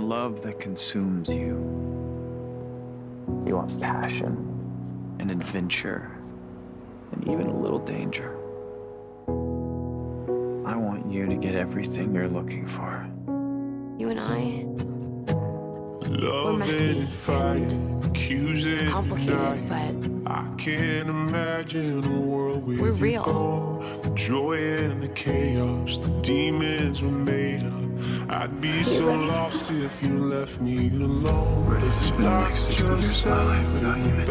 want a love that consumes you. You want passion, and adventure, and even a little danger. I want you to get everything you're looking for. You and I, we're messy and complicated, but I can't imagine a world with we're real. The joy and the chaos, the demons were made up. I'd be so lost if you left me alone. Ready to spend the next 60 years of my life without you, man.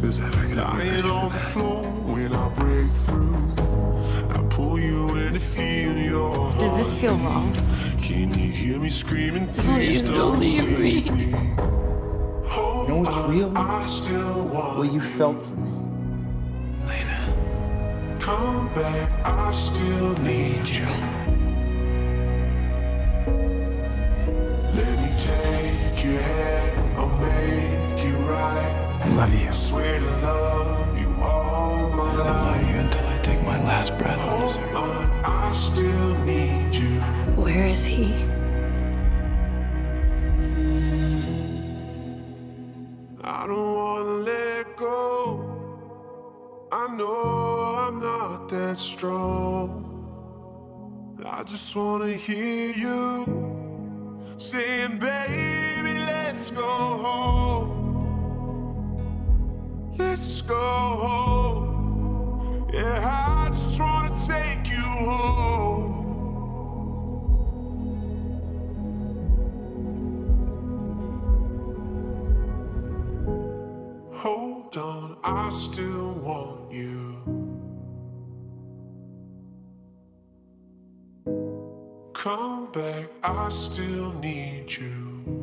Who's ever gonna be lying on the floor when I break through? I pull you in to feel your heart. Does this feel wrong? Can you hear me screaming? Please don't leave me. You know what's real? What you felt for me. Lena. Come back, I still need you. Let me take your hand, I'll make you right. I love you. I swear to love you all my life. I'll love you until I take my last breath on this earth. I still need you. Where is he? I don't want to let go. I know I'm not that strong. I just want to hear you saying, baby, let's go home. Let's go home. Yeah, I just want to take you home. Hold on, I still want you. Come back, I still need you.